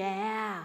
Yeah.